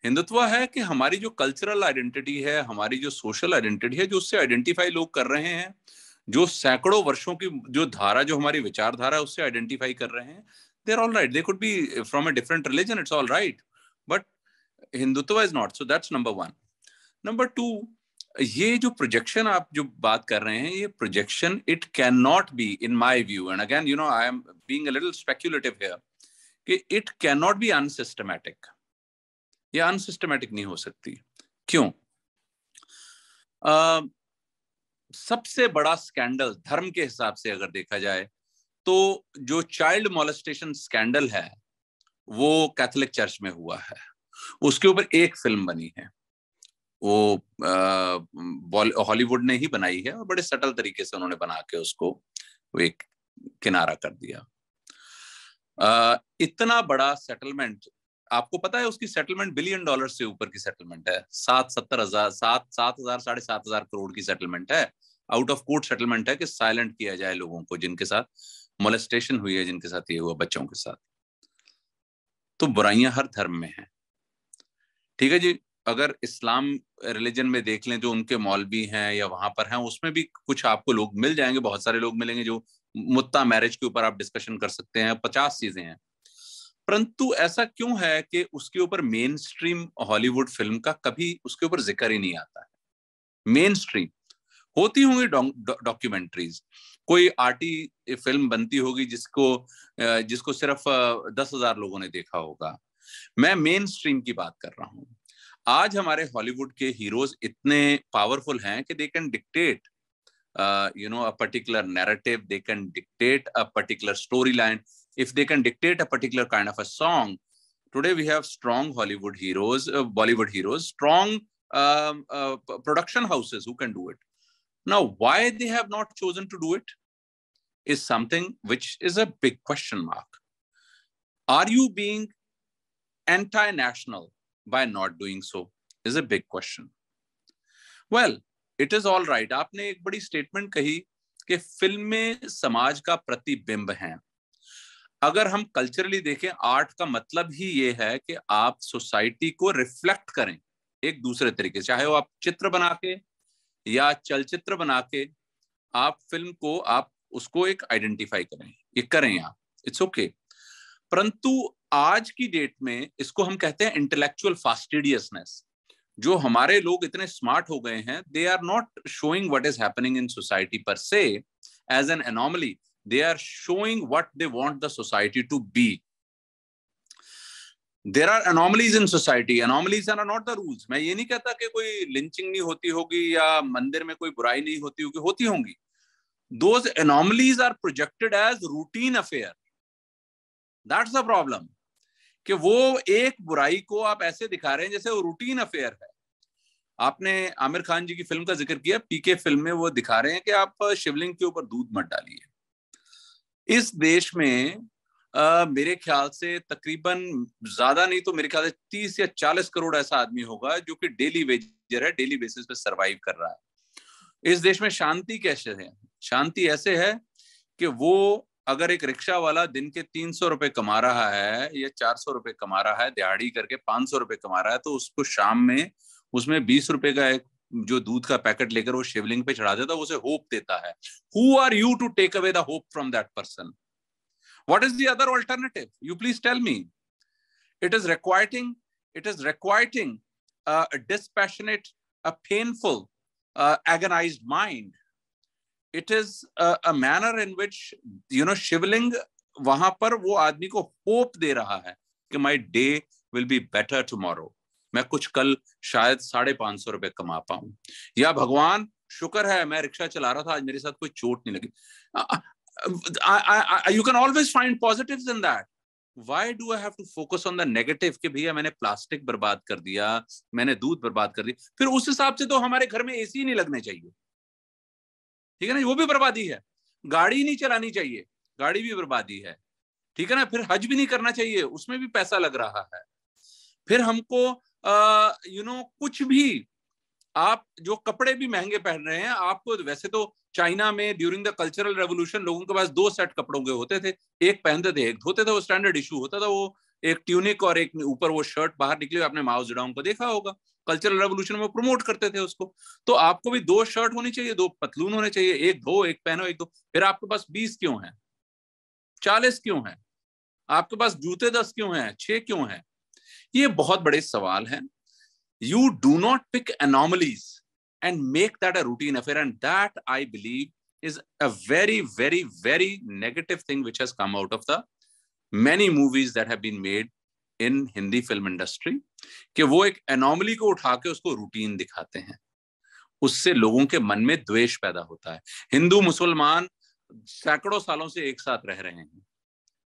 Hindutva है कि हमारी जो कल्चरल आइडेंटिटी है, हमारी जो सोशल आइडेंटिटी है, जो उससे आइडेंटिफाई लोग कर रहे हैं, जो सैकड़ों वर्षों की जो धारा, जो हमारी विचारधारा है उससे आइडेंटिफाई कर रहे हैं, they are all right, they could be from a different religion, it's all right, but Hindutva is not. So that's number 1। Number 2, ये जो प्रोजेक्शन आप जो बात कर रहे हैं, ये projection it can not be, in my view, and again you know I am being a little speculative here, कि it can not be unsystematic, ये अनसिस्टमैटिक नहीं हो सकती। क्यों? सबसे बड़ा स्कैंडल धर्म के हिसाब से अगर देखा जाए तो जो चाइल्ड मोलेस्टेशन स्कैंडल है वो कैथोलिक चर्च में हुआ है, उसके ऊपर एक फिल्म बनी है, वो हॉलीवुड ने ही बनाई है और बड़े सटल तरीके से उन्होंने बना के उसको एक किनारा कर दिया। इतना बड़ा सेटलमेंट, आपको पता है उसकी सेटलमेंट $1 बिलियन से ऊपर की सेटलमेंट है, 7,700 करोड़ की सेटलमेंट है, आउट ऑफ कोर्ट सेटलमेंट है कि साइलेंट किया जाए लोगों को जिनके साथ मोलेस्टेशन हुई है, जिनके साथ ये हुआ बच्चों के साथ। तो बुराइयां हर धर्म में हैं, ठीक है जी। अगर इस्लाम रिलीजन में देख लें जो उनके मौलवी हैं या वहां पर हैं, उसमें भी कुछ आपको लोग मिल जाएंगे, बहुत सारे लोग मिलेंगे जो मुद्दा मैरिज के ऊपर आप डिस्कशन कर सकते हैं, 50 चीजें हैं। परंतु ऐसा क्यों है कि उसके ऊपर मेन स्ट्रीम हॉलीवुड फिल्म का कभी उसके ऊपर जिक्र ही नहीं आता है? मेन स्ट्रीम होती होंगी डॉक्यूमेंट्रीज, कोई आर्टी फिल्म बनती होगी जिसको सिर्फ 10,000 लोगों ने देखा होगा। मैं मेन स्ट्रीम की बात कर रहा हूँ। आज हमारे हॉलीवुड के हीरोज इतने पावरफुल हैं कि they can dictate a particular narrative, they can dictate a particular storyline, if they can dictate a particular kind of a song. Today we have strong Hollywood heroes, Bollywood heroes, strong production houses who can do it. Now why they have not chosen to do it is something which is a big question mark. Are you being anti-national by not doing so is a big question. Well, it is all right. आपने एक बड़ी statement कही कि फिल्में समाज का प्रतिबिंब हैं। अगर हम कल्चरली देखें, आर्ट का मतलब ही ये है कि आप सोसाइटी को रिफ्लेक्ट करें एक दूसरे तरीके से, चाहे वो आप चित्र बना के या चलचित्र बना के आप फिल्म को, आप उसको एक आइडेंटिफाई करें, ये करें आप, इट्स ओके। परंतु आज की डेट में इसको हम कहते हैं इंटेलेक्चुअल फास्टिडियसनेस। जो हमारे लोग इतने स्मार्ट हो गए हैं, they are not showing what is happening in society per se as an anomaly, they are showing what they want the society to be. There are anomalies in society, anomalies are not the rules. मैं ये नहीं कहता कि कोई lynching नहीं होती होगी या मंदिर में कोई बुराई नहीं होती होगी, होती होंगी। Those anomalies are projected as routine affair, that's the problem, कि वो एक बुराई को आप ऐसे दिखा रहे हैं जैसे वो रूटीन अफेयर है। आपने आमिर खान जी की फिल्म का जिक्र किया, पीके फिल्म में वो दिखा रहे हैं कि आप शिवलिंग के ऊपर दूध मत डालिए। इस देश में मेरे ख्याल से तकरीबन, ज्यादा नहीं तो मेरे ख्याल से 30 या 40 करोड़ ऐसा आदमी होगा जो कि डेली वेजर है, डेली बेसिस पे सर्वाइव कर रहा है। इस देश में शांति कैसे है? शांति ऐसे है कि वो अगर एक रिक्शा वाला दिन के 300 रुपए कमा रहा है या 400 रुपए कमा रहा है, दिहाड़ी करके 500 रुपए कमा रहा है, तो उसको शाम में उसमें 20 रुपए का एक जो दूध का पैकेट लेकर वो शिवलिंग पे चढ़ा देता है, उसे होप देता है। Who are you to take away the hope from that person? What is the other alternative? You please tell me. It is requiring a dispassionate, a painful, agonized mind. It is a manner in which, you know, Shivling वहां पर वो आदमी को hope they रहा है कि my day will be better tomorrow. मैं कुछ कल शायद 550 रुपए कमा पाऊं, या भगवान शुक्र है मैं रिक्शा चला रहा था, आज मेरे साथ कोई चोट नहीं लगी। You can always find positives in that. Why do I have to focus on the negative कि भैया मैंने प्लास्टिक बर्बाद कर दिया, मैंने दूध बर्बाद कर दिया? फिर उस हिसाब से तो हमारे घर में एसी नहीं लगने चाहिए, ठीक है ना, वो भी बर्बादी है। गाड़ी नहीं चलानी चाहिए, गाड़ी भी बर्बादी है, ठीक है ना। फिर हज भी नहीं करना चाहिए, उसमें भी पैसा लग रहा है। फिर हमको कुछ भी, आप जो कपड़े भी महंगे पहन रहे हैं, आपको वैसे तो चाइना में ड्यूरिंग द कल्चरल रेवोल्यूशन लोगों के पास 2 सेट कपड़ों के होते थे, एक पहनते थे एक धोते थे, वो स्टैंडर्ड इशू होता था, वो एक ट्यूनिक और एक ऊपर वो शर्ट बाहर निकली। आपने माओ जेडोंग को देखा होगा, कल्चरल रेवोल्यूशन में प्रमोट करते थे उसको। तो आपको भी 2 शर्ट होनी चाहिए, 2 पतलून होने चाहिए, एक धो एक पहनो एक दो। फिर आपके पास 20 क्यों है, 40 क्यों है, आपके पास जूते 10 क्यों है, 6 क्यों है? ये बहुत बड़े सवाल है। You do not pick anomalies and make that a routine affair, and that I believe is a very, very, very negative thing which has come out of the many movies that have been made in Hindi film industry. कि वो एक anomaly को उठा के उसको routine दिखाते हैं, उससे लोगों के मन में द्वेष पैदा होता है। हिंदू मुसलमान सैकड़ों सालों से एक साथ रह रहे हैं,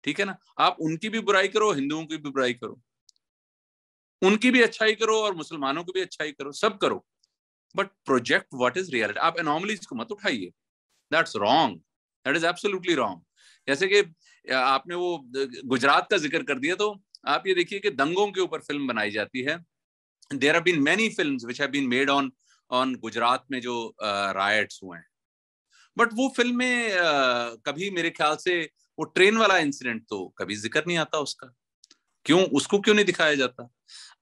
ठीक है ना। आप उनकी भी बुराई करो, हिंदुओं की भी बुराई करो, उनकी भी अच्छाई करो और मुसलमानों की भी अच्छाई करो, सब करो, but project what is reality. आप एनोमलीज को मत उठाइए, that's wrong, that is absolutely wrong. जैसे कि आपने वो गुजरात का जिक्र कर दिया, तो आप ये देखिए कि दंगों के ऊपर फिल्म बनाई जाती है। There have been many films which have been made on Gujarat में जो रायट्स हुए हैं, बट वो फिल्में कभी मेरे ख्याल से वो ट्रेन वाला इंसिडेंट तो कभी जिक्र नहीं आता उसका, क्यों उसको क्यों नहीं दिखाया जाता?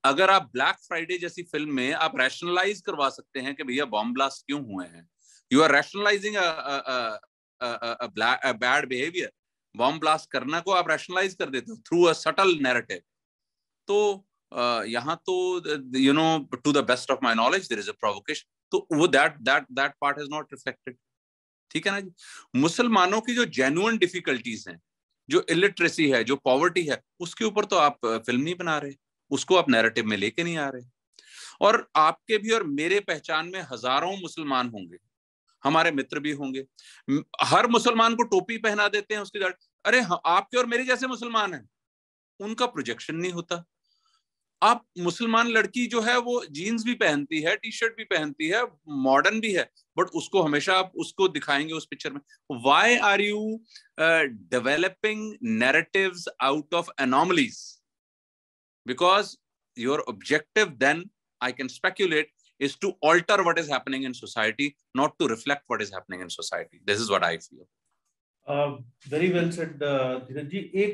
अगर आप ब्लैक फ्राइडे जैसी फिल्म में आप रैशनलाइज करवा सकते हैं कि भैया बॉम्ब ब्लास्ट क्यों हुए हैं, you are rationalising bad behaviour, bomb blast करना को आप रैशनलाइज कर देते हो थ्रू अ सटल नैरेटिव। तो यहाँ तो to the best of my knowledge there is a provocation, तो वो that part is not reflected, ठीक है ना जी। मुसलमानों की जो जेन्युइन डिफिकल्टीज हैं, जो इलिटरेसी है, जो पॉवर्टी है, उसके ऊपर तो आप फिल्म नहीं बना रहे, उसको आप नैरेटिव में लेके नहीं आ रहे। और आपके भी और मेरे पहचान में हजारों मुसलमान होंगे, हमारे मित्र भी होंगे। हर मुसलमान को टोपी पहना देते हैं उसके बाद, अरे आपके और मेरे जैसे मुसलमान हैं, उनका प्रोजेक्शन नहीं होता। आप मुसलमान लड़की जो है वो जीन्स भी पहनती है, टी शर्ट भी पहनती है, मॉडर्न भी है, बट उसको हमेशा आप उसको दिखाएंगे उस पिक्चर में। Why are you developing narratives out of anomalies? Because your objective, then I can speculate, is to alter what is happening in society, not to reflect what is happening in society. This is what I feel. Very well said, Dheeraj ji.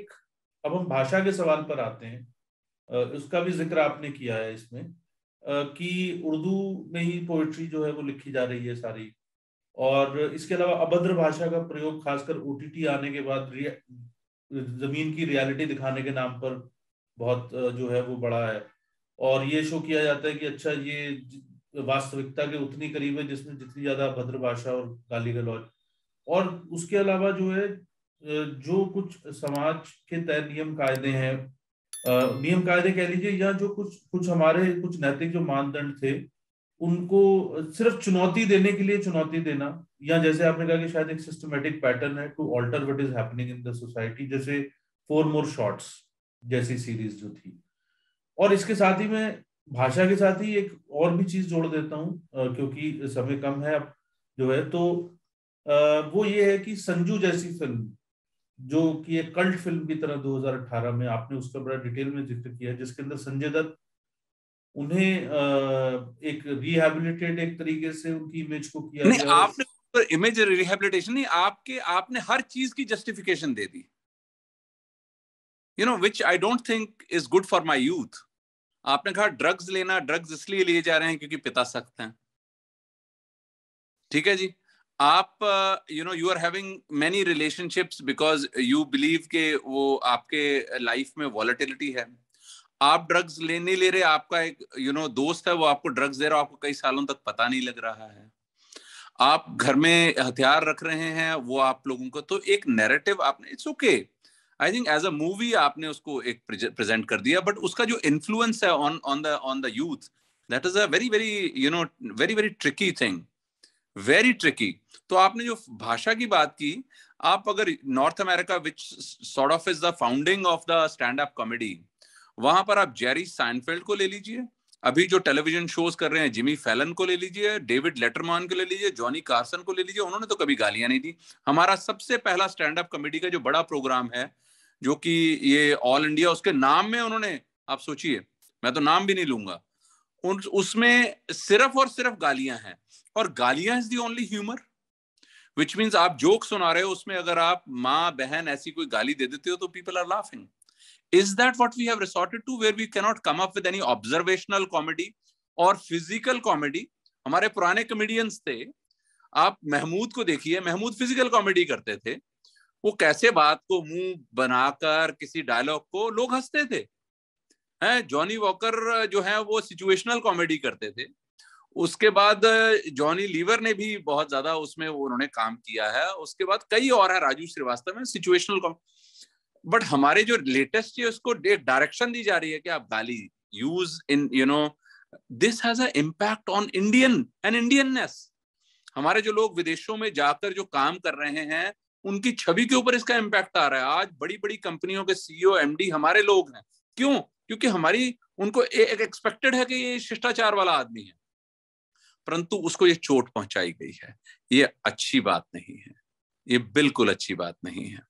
अब हम भाषा के सवाल पर आते हैं। उसका भी जिक्र आपने किया है इसमें कि उर्दू में ही पोएट्री जो है वो लिखी जा रही है सारी, और इसके अलावा अभद्र भाषा का प्रयोग खासकर OTT आने के बाद जमीन की रियलिटी दिखाने के नाम पर बहुत जो है वो बड़ा है, और ये शो किया जाता है कि अच्छा ये वास्तविकता के उतनी करीब है जिसमें जितनी ज्यादा भद्र भाषा और गाली गलौज। और उसके अलावा जो है जो कुछ समाज के तय नियम कायदे कह लीजिए, या जो कुछ हमारे कुछ नैतिक जो मानदंड थे उनको सिर्फ चुनौती देने के लिए चुनौती देना, या जैसे आपने कहा कि शायद एक सिस्टमेटिक पैटर्न है to alter what is happening in the society, जैसे 4 More Shots जैसी सीरीज जो थी। और इसके साथ ही मैं भाषा के साथ ही एक और भी चीज जोड़ देता हूँ क्योंकि समय कम है अब जो है, तो वो ये है कि संजू जैसी फिल्म जो कि एक कल्ट फिल्म की तरह 2018 में, आपने उसका बड़ा डिटेल में जिक्र किया, जिसके अंदर संजय दत्त उन्हें एक रिहेबिलिटेट एक तरीके से उनकी इमेज को किया। नहीं, आपने तो इमेज रिहेबिलिटेशन नहीं, आपने हर चीज की जस्टिफिकेशन दे दी, you know, which I don't think is good for my youth. आपने कहा ड्रग्स लेना, ड्रग्स इसलिए लिए जा रहे हैं क्योंकि पिता सख्त हैं, ठीक है जी। आप you know you are having many relationships because you believe के वो आपके लाइफ में वॉलेटिलिटी है। आप ड्रग्स लेने ले रहे, आपका एक यू नो दोस्त है वो आपको ड्रग्स दे रहा है, आपको कई सालों तक पता नहीं लग रहा है। आप घर में हथियार रख रहे हैं, वो आप लोगों को, तो एक नैरेटिव आपने, it's okay, I think as a movie आपने उसको एक प्रेजेंट कर दिया, बट उसका जो इन्फ्लुएंस है on the youth, that is a very very you know very very tricky thing, very tricky. तो आपने जो भाषा की बात की, आप अगर north America which sort of is the founding of the stand up comedy, वहां पर आप जेरी साइनफेल्ड को ले लीजिए, अभी जो टेलीविजन शोज कर रहे हैं जिमी फैलन को ले लीजिए, डेविड लेटरमैन को ले लीजिए, जॉनी कार्सन को ले लीजिए, उन्होंने तो कभी गालियां नहीं दी। हमारा सबसे पहला स्टैंड अप कॉमेडी का जो बड़ा प्रोग्राम है, जो कि ये ऑल इंडिया, उसके नाम में उन्होंने, आप सोचिए, मैं तो नाम भी नहीं लूंगा, उसमें सिर्फ और सिर्फ गालियां हैं, और गालियां is the only humour, which means आप जोक सुना रहे हो, उसमें अगर आप माँ बहन ऐसी कोई गाली दे देते हो तो people are laughing. Is that what we have resorted to, where we cannot come up with any observational comedy or physical comedy? हमारे पुराने comedians थे, आप महमूद को देखिए, महमूद physical comedy करते थे, वो कैसे बात को मुंह बनाकर किसी डायलॉग को, लोग हंसते थे हैं। जॉनी वॉकर जो है वो सिचुएशनल कॉमेडी करते थे, उसके बाद जॉनी लीवर ने भी बहुत ज्यादा उसमें उन्होंने काम किया है, उसके बाद कई और है, राजू श्रीवास्तव में सिचुएशनल कॉमेडी। बट हमारे जो लेटेस्ट है उसको एक डायरेक्शन दी जा रही है कि आप गाली use in, you know, this has a impact on Indian and Indianness. हमारे जो लोग विदेशों में जाकर जो काम कर रहे हैं, उनकी छवि के ऊपर इसका इम्पैक्ट आ रहा है। आज बड़ी बड़ी कंपनियों के सीईओ एमडी हमारे लोग हैं, क्यों? क्योंकि हमारी उनको एक एक्सपेक्टेड है कि ये शिष्टाचार वाला आदमी है, परंतु उसको ये चोट पहुंचाई गई है। ये अच्छी बात नहीं है, ये बिल्कुल अच्छी बात नहीं है।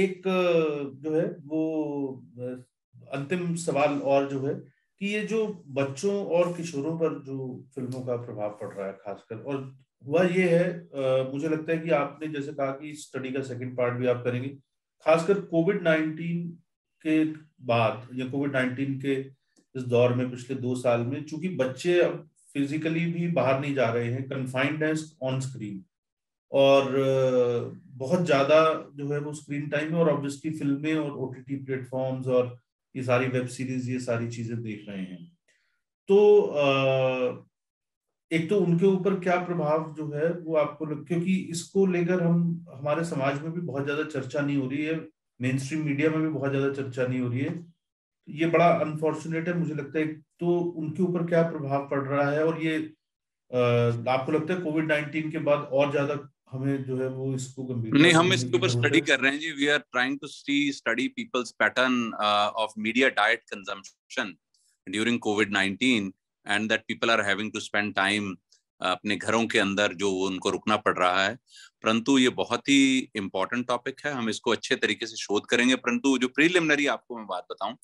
एक जो है वो अंतिम सवाल और जो है कि ये जो बच्चों और किशोरों पर जो फिल्मों का प्रभाव पड़ रहा है खासकर, और वह ये है, मुझे लगता है कि आपने जैसे कहा कि स्टडी का सेकंड पार्ट भी आप करेंगे, खासकर कोविड-19 के बाद या कोविड-19 के इस दौर में पिछले 2 साल में, चूंकि बच्चे अब फिजिकली भी बाहर नहीं जा रहे हैं, कन्फाइंड है ऑन स्क्रीन, और बहुत ज्यादा जो है वो स्क्रीन टाइम है, और ऑब्वियसली फिल्में और ओटीटी प्लेटफॉर्म्स और ये सारी वेब सीरीज, ये सारी चीजें देख रहे हैं, तो एक तो उनके ऊपर क्या प्रभाव जो है वो आपको, क्योंकि इसको लेकर हमारे समाज में भी बहुत ज्यादा चर्चा नहीं हो रही है, मेन स्ट्रीम मीडिया में भी बहुत ज्यादा चर्चा नहीं हो रही है, ये बड़ा अनफॉर्चुनेट है मुझे लगता है। तो उनके ऊपर क्या प्रभाव पड़ रहा है, और ये आपको लगता है कोविड-19 के बाद और ज्यादा हमें जो है वो इसको गंभीर, नहीं, हम इसके ऊपर स्टडी कर रहे हैं जी, we are trying to study people's pattern of media diet consumption during covid and that people are having to spend time अपने घरों के अंदर, जो उनको रुकना पड़ रहा है। परंतु ये बहुत ही इम्पोर्टेंट टॉपिक है, हम इसको अच्छे तरीके से शोध करेंगे। परंतु जो प्रीलिमिनरी आपको मैं बात बताऊं,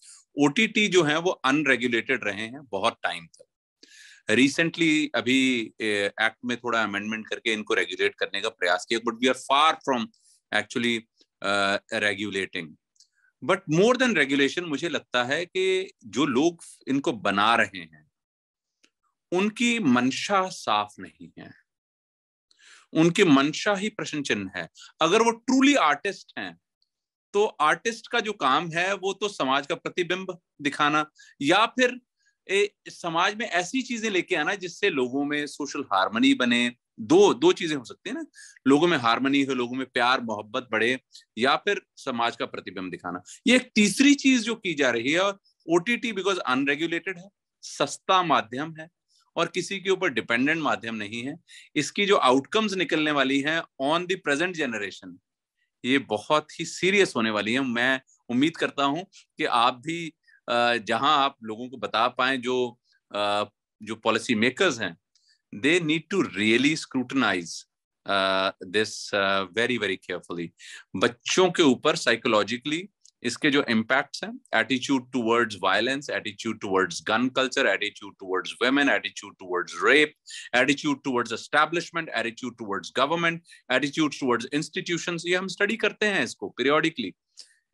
ओटीटी जो है वो अनरेगुलेटेड रहे हैं बहुत टाइम तक। रिसेंटली अभी एक्ट में थोड़ा अमेंडमेंट करके इनको रेगुलेट करने का प्रयास किया, but we are far from actually regulating. But more than regulation, मुझे लगता है कि जो लोग इनको बना रहे हैं उनकी मंशा साफ नहीं है, उनकी मंशा ही प्रश्न चिन्ह है। अगर वो ट्रूली आर्टिस्ट हैं तो आर्टिस्ट का जो काम है वो तो समाज का प्रतिबिंब दिखाना, या फिर समाज में ऐसी चीजें लेके आना जिससे लोगों में सोशल हार्मनी बने। दो चीजें हो सकती है ना, लोगों में हार्मनी हो, लोगों में प्यार मोहब्बत बढ़े, या फिर समाज का प्रतिबिंब दिखाना। ये एक तीसरी चीज जो की जा रही है, और ओटीटी बिकॉज अनरेगुलेटेड है, सस्ता माध्यम है और किसी के ऊपर डिपेंडेंट माध्यम नहीं है, इसकी जो आउटकम्स निकलने वाली है ऑन द प्रेजेंट जनरेशन, ये बहुत ही सीरियस होने वाली है। मैं उम्मीद करता हूँ कि आप भी जहां आप लोगों को बता पाए, जो पॉलिसी मेकर्स हैं, they need to really scrutinise this very very carefully. बच्चों के ऊपर साइकोलॉजिकली इसके जो इम्पैक्ट्स हैं, attitude towards violence, attitude towards gun culture, attitude towards women, attitude towards rape, attitude towards establishment, attitude towards government, attitude towards institutions, ये हम study करते हैं इसको periodically.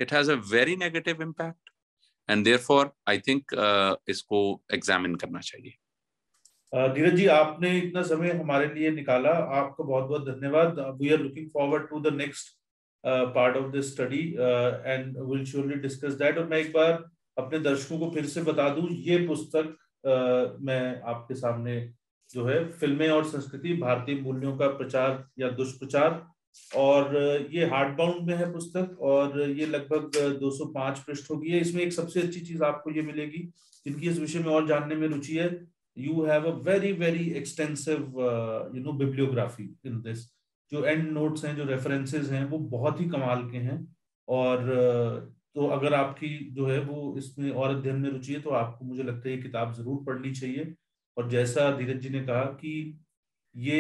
It has a very negative impact and therefore I think इसको examine करना चाहिए. धीरज जी, आपने इतना समय हमारे लिए निकाला, आपका बहुत बहुत धन्यवाद. We are looking forward to the next part of this study and will surely discuss that. और मैं एक बार अपने दर्शकों को फिर से बता दूं, ये पुस्तक मैं आपके सामने जो है फिल्में और संस्कृति, भारतीय मूल्यों का प्रचार या दुष्प्रचार, और ये हार्ड बाउंड में है पुस्तक और ये लगभग 205 पृष्ठ होगी है. इसमें एक सबसे अच्छी चीज आपको ये मिलेगी, जिनकी इस विषय में और जानने में रुचि है, you have a very very extensive bibliography in this. जो end notes हैं, जो references हैं, वो बहुत ही कमाल के हैं. और तो अगर आपकी जो है वो इसमें और अध्ययन में रुचि है तो आपको, मुझे लगता है, ये किताब जरूर पढ़नी चाहिए. और जैसा धीरज जी ने कहा कि ये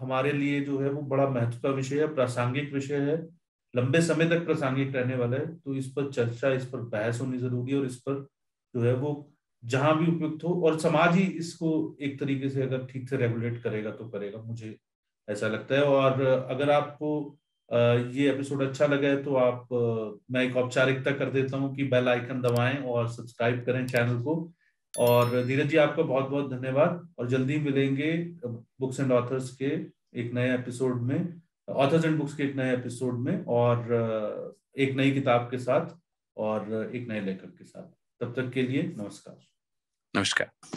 हमारे लिए जो है वो बड़ा महत्व का विषय है, प्रासंगिक विषय है, लंबे समय तक प्रासंगिक रहने वाला है. तो इस पर चर्चा, इस पर बहस होनी जरूरी है और इस पर जो है वो जहां भी उपयुक्त हो, और समाज ही इसको एक तरीके से अगर ठीक से रेगुलेट करेगा तो करेगा, मुझे ऐसा लगता है. और अगर आपको ये एपिसोड अच्छा लगा है तो मैं एक औपचारिकता कर देता हूं कि बेल आइकन दबाएं और सब्सक्राइब करें चैनल को. और धीरज जी, आपका बहुत बहुत धन्यवाद और जल्दी मिलेंगे बुक्स एंड ऑथर्स के एक नए एपिसोड में, ऑथर्स एंड बुक्स के एक नए एपिसोड में, और एक नई किताब के साथ और एक नए लेखक के साथ. तब तक के लिए नमस्कार. नमस्कार.